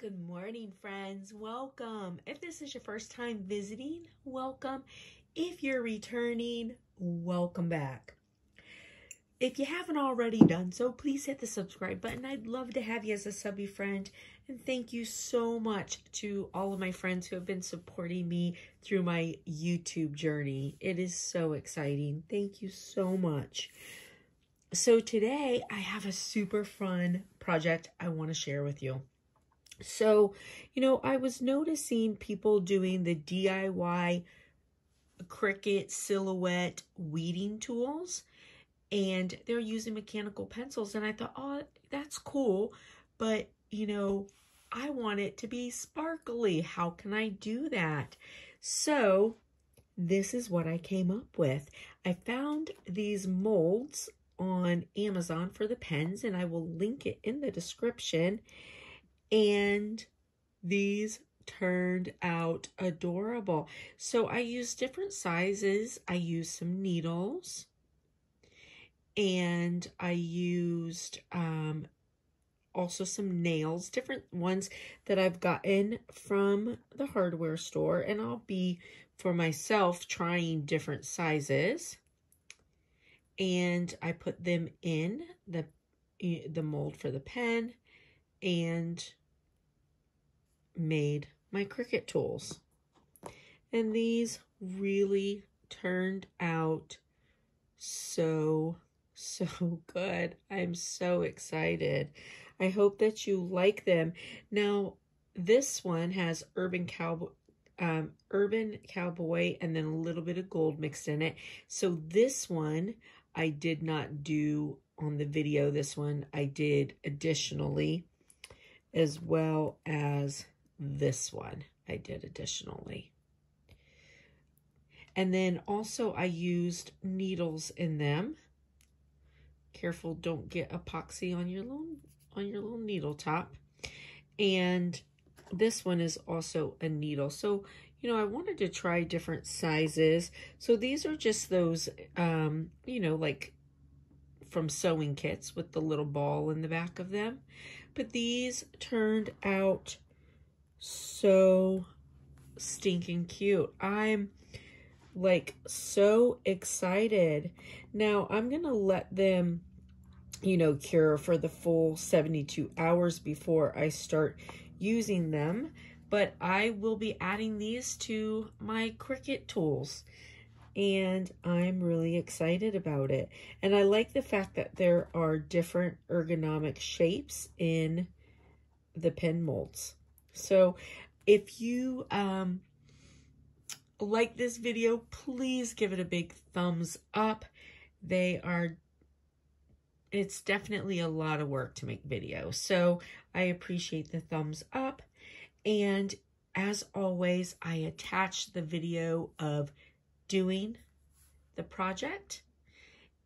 Good morning, friends. Welcome. If this is your first time visiting, welcome. If you're returning, welcome back. If you haven't already done so, please hit the subscribe button. I'd love to have you as a subby friend. And thank you so much to all of my friends who have been supporting me through my YouTube journey. It is so exciting. Thank you so much. So today I have a super fun project I want to share with you. So, you know, I was noticing people doing the DIY Cricut Silhouette weeding tools, and they're using mechanical pencils. And I thought, oh, that's cool. But, you know, I want it to be sparkly. How can I do that? So this is what I came up with. I found these molds on Amazon for the pens, and I will link it in the description. And these turned out adorable. So I used different sizes. I used some needles, and I used also some nails, different ones that I've gotten from the hardware store. And I'll be, for myself, trying different sizes. And I put them in the mold for the pen and made my Cricut tools, and these really turned out so good. I'm so excited. I hope that you like them. Now this one has Urban Cowboy and then a little bit of gold mixed in it. So this one I did not do on the video. This one I did additionally, as well as this one I did additionally. And then also I used needles in them. Careful, don't get epoxy on your little needle top. And this one is also a needle. So, you know, I wanted to try different sizes. So these are just those, you know, like from sewing kits with the little ball in the back of them. But these turned out so stinking cute. I'm like so excited. Now I'm going to let them, you know, cure for the full 72 hours before I start using them. But I will be adding these to my Cricut tools, and I'm really excited about it. And I like the fact that there are different ergonomic shapes in the pen molds. So if you like this video, please give it a big thumbs up. It's definitely a lot of work to make videos, so I appreciate the thumbs up. And as always, I attach the video of doing the project,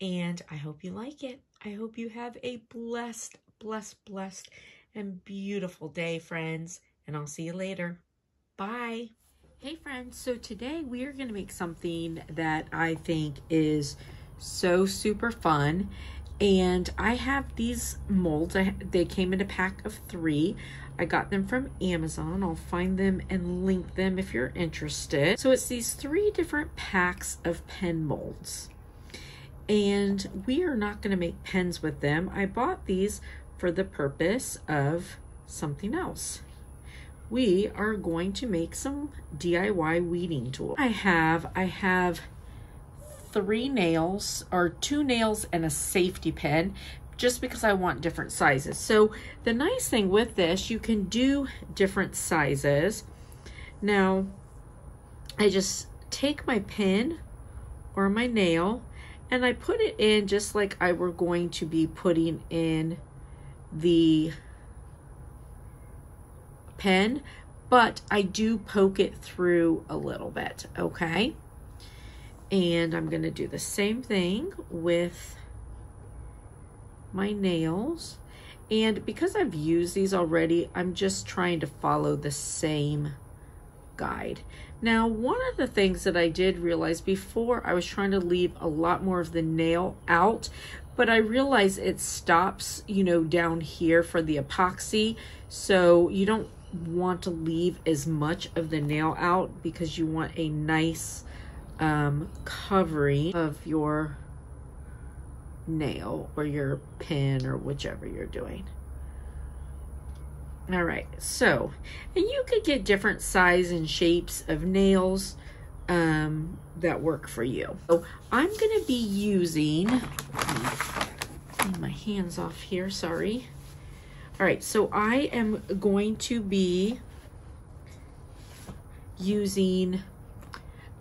and I hope you like it. I hope you have a blessed, blessed, blessed, and beautiful day, friends, and I'll see you later. Bye. Hey, friends. So today we are going to make something that I think is so super fun, and I have these molds. They came in a pack of 3. I got them from Amazon. I'll find them and link them if you're interested. So it's these 3 different packs of pen molds, and we are not going to make pens with them. I bought these for the purpose of something else. We are going to make some DIY weeding tools. I have 3 nails, or 2 nails and a safety pin, just because I want different sizes. So the nice thing with this, you can do different sizes. Now, I just take my pin or my nail, and I put it in just like I were going to be putting in the pen, but I do poke it through a little bit, okay? And I'm gonna do the same thing with my nails. And because I've used these already, I'm just trying to follow the same guide. Now, one of the things that I did realize before, I was trying to leave a lot more of the nail out, but I realized it stops, you know, down here for the epoxy. So you don't want to leave as much of the nail out because you want a nice covering of your nail or your pen or whichever you're doing. All right, so, and you could get different size and shapes of nails that work for you. So I'm gonna be using, clean my hands off here, sorry. All right, so I am going to be using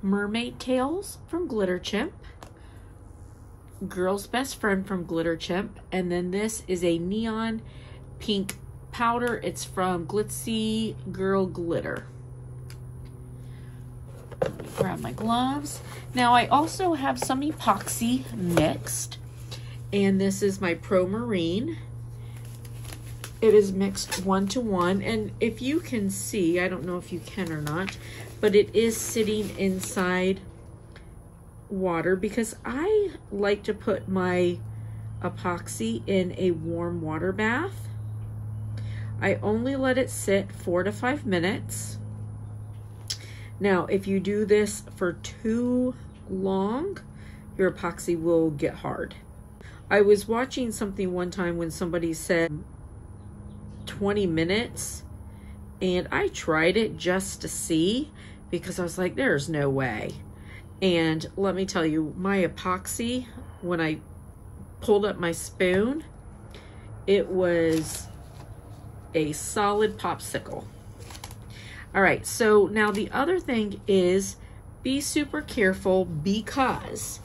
Mermaid Tails from Glitter Chimp, Girl's Best Friend from Glitter Chimp, and then this is a neon pink powder. It's from Glitzy Girl Glitter. Grab my gloves. Now I also have some epoxy mixed, and this is my Pro Marine. It is mixed 1:1, and if you can see, I don't know if you can or not, but it is sitting inside water because I like to put my epoxy in a warm water bath. I only let it sit 4 to 5 minutes. Now, if you do this for too long, your epoxy will get hard. I was watching something one time when somebody said 20 minutes, and I tried it just to see because I was like, there's no way. And let me tell you, my epoxy, when I pulled up my spoon, it was a solid popsicle. All right, so now the other thing is be super careful because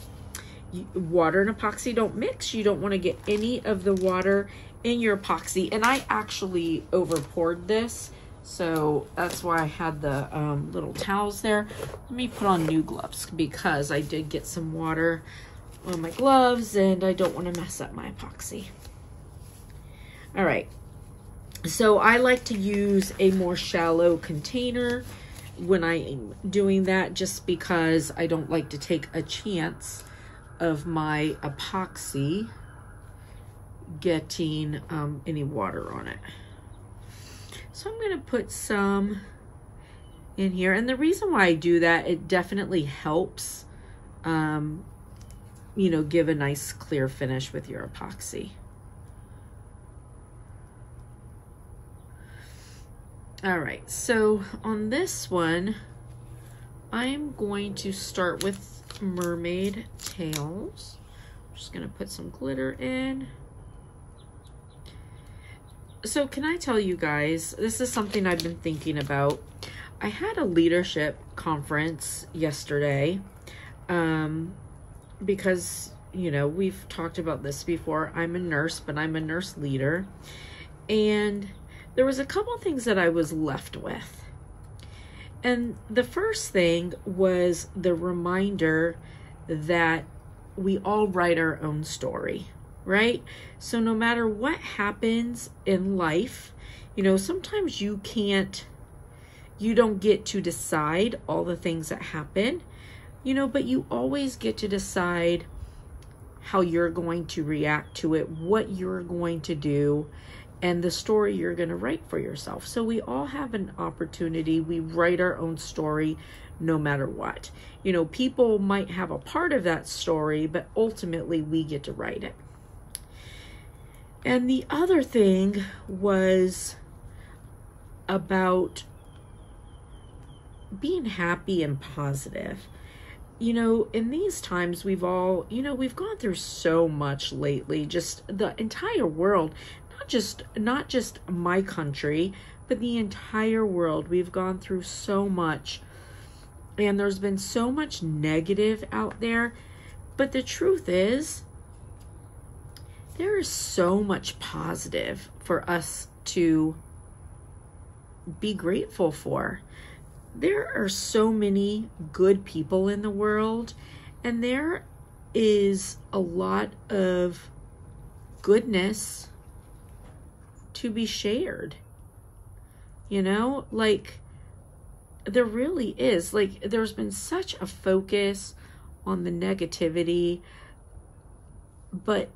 water and epoxy don't mix. You don't want to get any of the water in your epoxy. And I actually over poured this, so that's why I had the little towels there. Let me put on new gloves because I did get some water on my gloves and I don't want to mess up my epoxy. All right. So I like to use a more shallow container when I'm doing that just because I don't like to take a chance of my epoxy getting any water on it. So I'm going to put some in here. And the reason why I do that, it definitely helps, you know, give a nice clear finish with your epoxy. All right, so on this one, I'm going to start with Mermaid Tails. I'm just gonna put some glitter in. So can I tell you guys, this is something I've been thinking about. I had a leadership conference yesterday because, you know, we've talked about this before. I'm a nurse, but I'm a nurse leader. And there was a couple things that I was left with. And the first thing was the reminder that we all write our own story, right? So no matter what happens in life, you know, sometimes you can't, you don't get to decide all the things that happen, you know, but you always get to decide how you're going to react to it, what you're going to do, and the story you're going to write for yourself. So we all have an opportunity. We write our own story no matter what. You know, people might have a part of that story, but ultimately we get to write it. And the other thing was about being happy and positive. You know, in these times, we've all, you know, we've gone through so much lately, just the entire world. Not just my country, but the entire world. We've gone through so much, and there's been so much negative out there. But the truth is, there is so much positive for us to be grateful for. There are so many good people in the world, and there is a lot of goodness to be shared. You know, like, there really is. Like, there's been such a focus on the negativity, but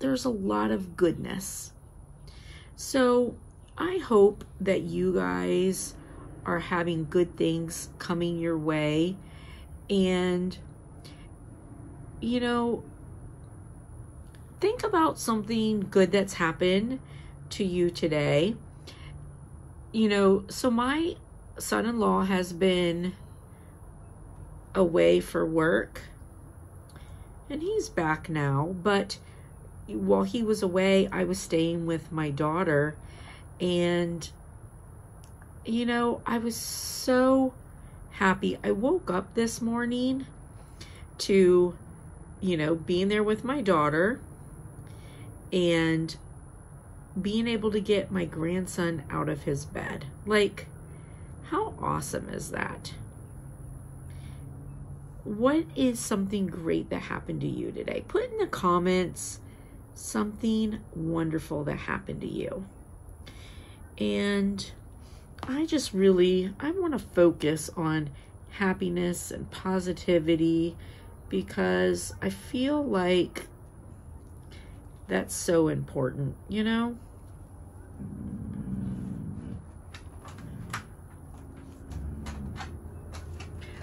there's a lot of goodness. So I hope that you guys are having good things coming your way. And, you know, think about something good that's happened to you today. You know, so my son-in-law has been away for work, and he's back now, but while he was away, I was staying with my daughter. And, you know, I was so happy. I woke up this morning to, you know, being there with my daughter and being able to get my grandson out of his bed. Like, how awesome is that? What is something great that happened to you today? Put in the comments something wonderful that happened to you. And I just really, I want to focus on happiness and positivity, because I feel like that's so important, you know?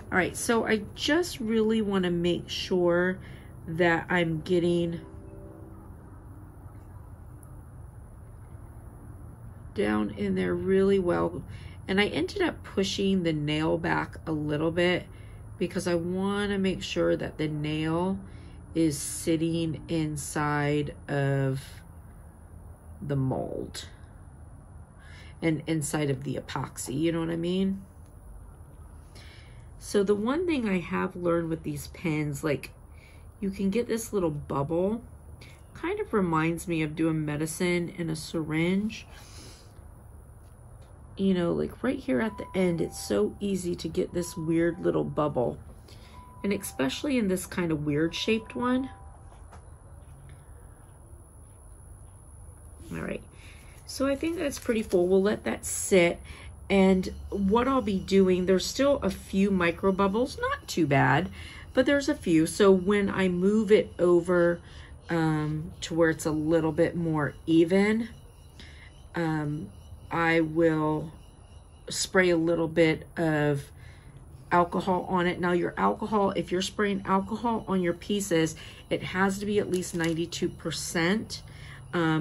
All right, so I just really want to make sure that I'm getting down in there really well. And I ended up pushing the nail back a little bit because I want to make sure that the nail is sitting inside of the mold and inside of the epoxy, you know what I mean? So the one thing I have learned with these pens, like, you can get this little bubble. Kind of reminds me of doing medicine in a syringe. You know, like right here at the end, it's so easy to get this weird little bubble. And especially in this kind of weird shaped one. All right, so I think that's pretty full. We'll let that sit. And what I'll be doing, there's still a few micro bubbles, not too bad, but there's a few. So when I move it over to where it's a little bit more even, I will spray a little bit of alcohol on it. Now your alcohol, if you're spraying alcohol on your pieces, it has to be at least 92%,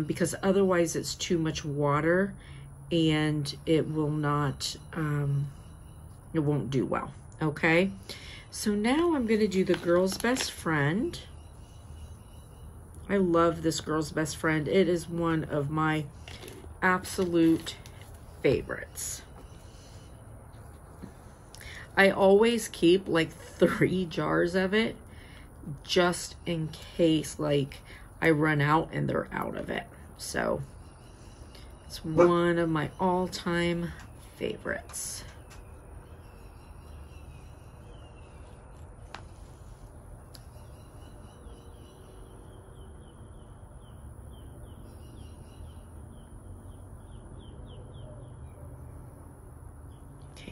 because otherwise it's too much water and it will not, it won't do well, okay? So now I'm gonna do the Girl's Best Friend. I love this Girl's Best Friend. It is one of my absolute favorites. I always keep like 3 jars of it just in case like I run out and they're out of it. So it's one of my all-time favorites.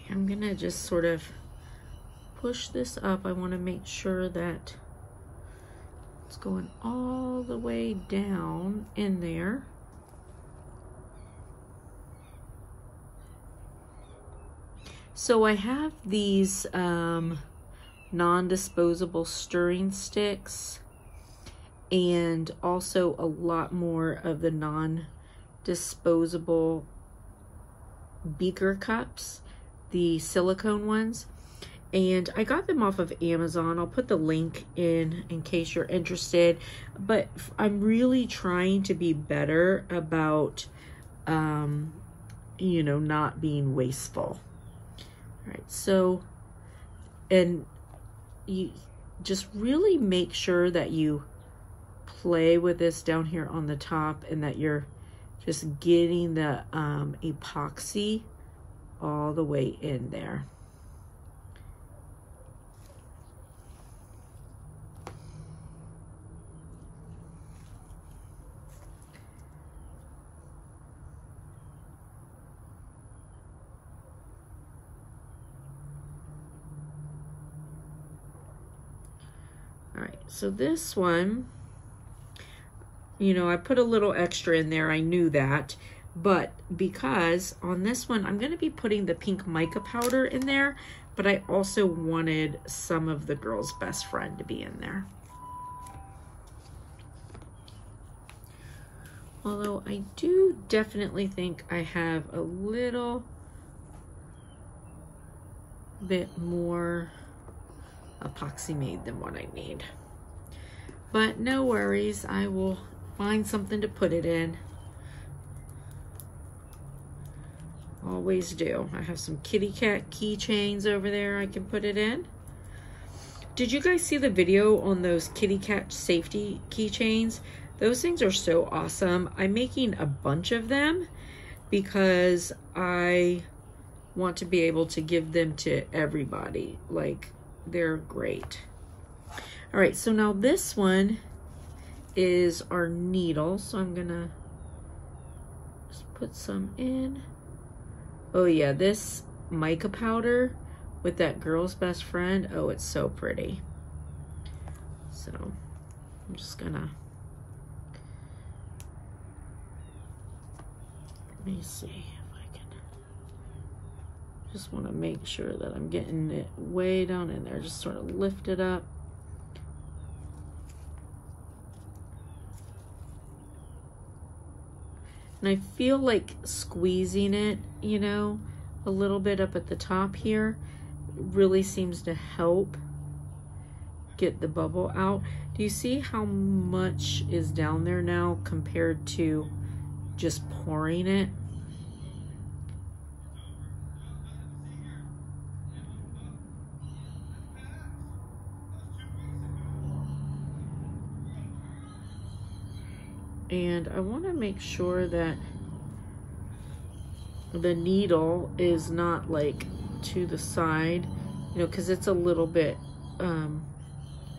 I'm gonna just sort of push this up. I want to make sure that it's going all the way down in there. So I have these non-disposable stirring sticks, and also a lot more of the non-disposable beaker cups, the silicone ones, and I got them off of Amazon. I'll put the link in case you're interested, but I'm really trying to be better about, you know, not being wasteful. All right, so, and you just really make sure that you play with this down here on the top and that you're just getting the epoxy all the way in there. All right, so this one, you know, I put a little extra in there, I knew that, But because on this one, I'm going to be putting the pink mica powder in there, but I also wanted some of the Girl's Best Friend to be in there. Although I do definitely think I have a little bit more epoxy made than what I need. But no worries, I will find something to put it in. Always do. I have some kitty cat keychains over there I can put it in. Did you guys see the video on those kitty cat safety keychains? Those things are so awesome. I'm making a bunch of them because I want to be able to give them to everybody. Like, they're great. All right, so now this one is our needle. So I'm gonna just put some in. Oh yeah, this mica powder with that Girl's Best Friend, oh, it's so pretty. So I'm just gonna, let me see if I can, just wanna make sure that I'm getting it way down in there, just sort of lift it up. And I feel like squeezing it, you know, a little bit up at the top here really seems to help get the bubble out. Do you see how much is down there now compared to just pouring it? And I want to make sure that the needle is not like to the side, you know, because it's a little bit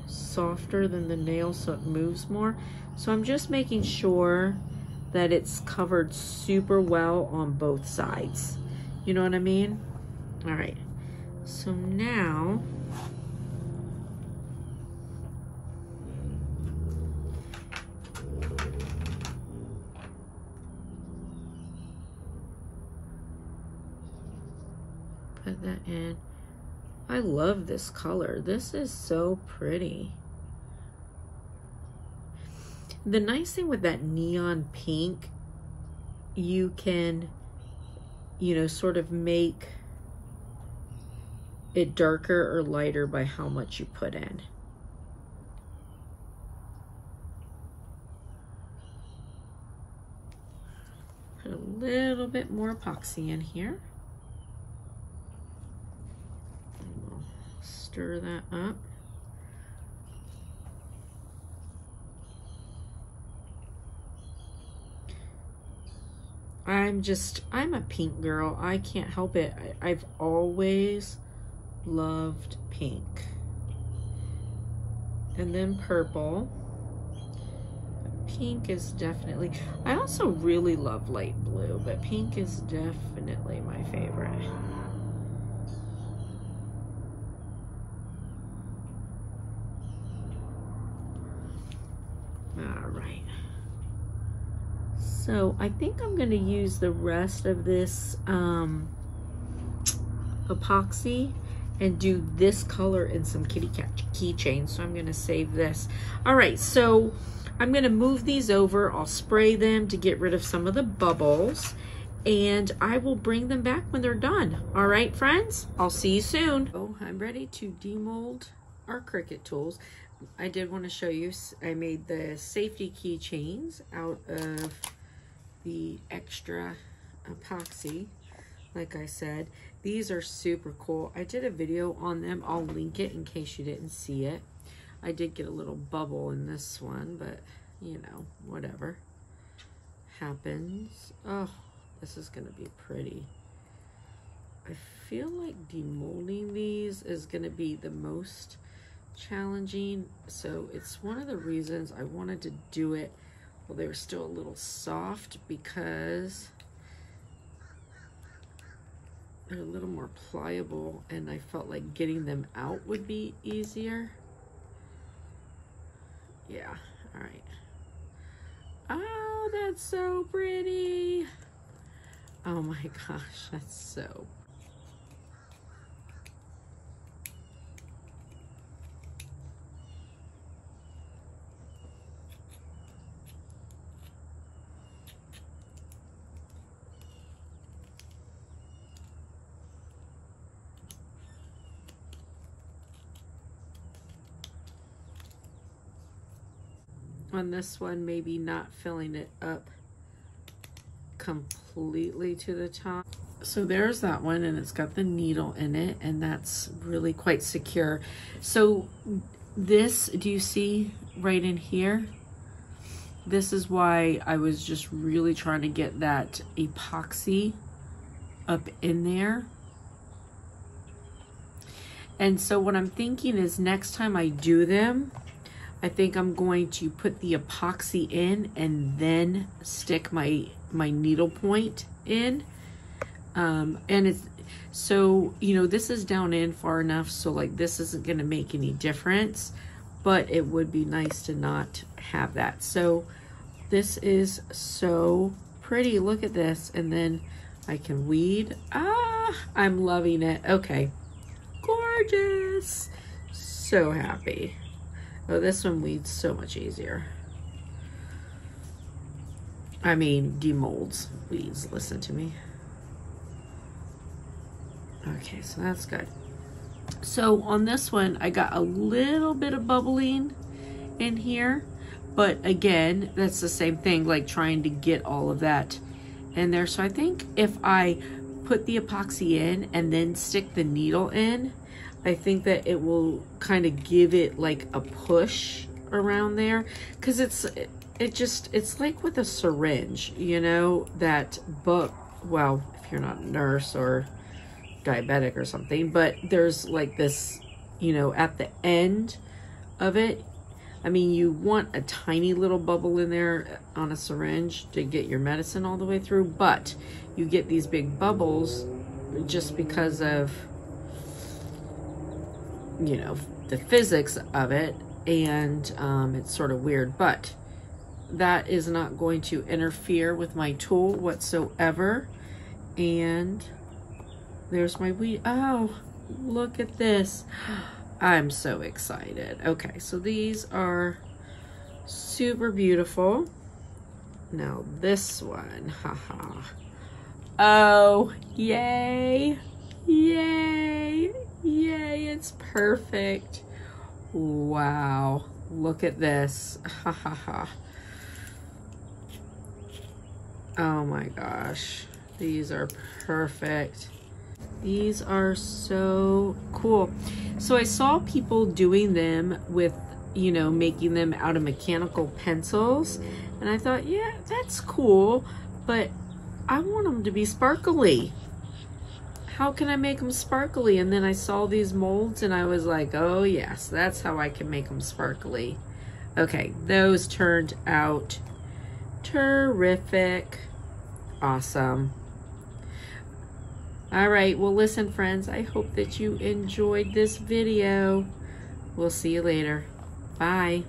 softer than the nail, so it moves more. So I'm just making sure that it's covered super well on both sides. You know what I mean? All right. So now put that in. I love this color. This is so pretty. The nice thing with that neon pink, you can, you know, sort of make it darker or lighter by how much you put in. Put a little bit more epoxy in here. Stir that up. I'm a pink girl. I can't help it. I've always loved pink. And then purple. Pink is definitely, I also really love light blue, but pink is definitely my favorite. All right, so I think I'm going to use the rest of this epoxy and do this color in some kitty cat keychains. So I'm going to save this. All right, so I'm going to move these over. I'll spray them to get rid of some of the bubbles, and I will bring them back when they're done. All right, friends, I'll see you soon. Oh, I'm ready to demold our Cricut tools. I did want to show you, I made the safety keychains out of the extra epoxy, like I said. These are super cool. I did a video on them. I'll link it in case you didn't see it. I did get a little bubble in this one, but, you know, whatever happens. Oh, this is going to be pretty. I feel like demolding these is going to be the most challenging, so it's one of the reasons I wanted to do it while they were still a little soft, because they're a little more pliable and I felt like getting them out would be easier. Yeah, all right. Oh, that's so pretty. Oh my gosh, that's so. On this one, maybe not filling it up completely to the top. So there's that one, and it's got the needle in it, and that's really quite secure. So this, do you see right in here? This is why I was just really trying to get that epoxy up in there. And so what I'm thinking is next time I do them, I think I'm going to put the epoxy in and then stick my needle point in. And it's, so, you know, this is down in far enough, so like this isn't going to make any difference, but it would be nice to not have that. So this is so pretty. Look at this. And then I can weed. Ah, I'm loving it. Okay. Gorgeous. So happy. Oh, this one weeds so much easier. I mean, demolds weeds, listen to me. Okay, so that's good. So on this one, I got a little bit of bubbling in here, but again, that's the same thing, like trying to get all of that in there. So I think if I put the epoxy in and then stick the needle in, I think that it will kind of give it like a push around there, because it's like with a syringe, you know, that book. Well, if you're not a nurse or diabetic or something, but there's like this, you know, at the end of it. I mean, you want a tiny little bubble in there on a syringe to get your medicine all the way through, but you get these big bubbles just because of, you know, the physics of it, and it's sort of weird, but that is not going to interfere with my tool whatsoever. And there's my weed. Oh, look at this. I'm so excited. Okay, so these are super beautiful. Now this one, haha. Oh, yay, yay. Yay, it's perfect. Wow, look at this. Ha ha ha. Oh my gosh, these are perfect. These are so cool. So I saw people doing them with, you know, making them out of mechanical pencils, and I thought, yeah, that's cool, but I want them to be sparkly. How can I make them sparkly? And then I saw these molds and I was like, oh yes, that's how I can make them sparkly. Okay, those turned out terrific. Awesome. All right, well listen friends, I hope that you enjoyed this video. We'll see you later. Bye.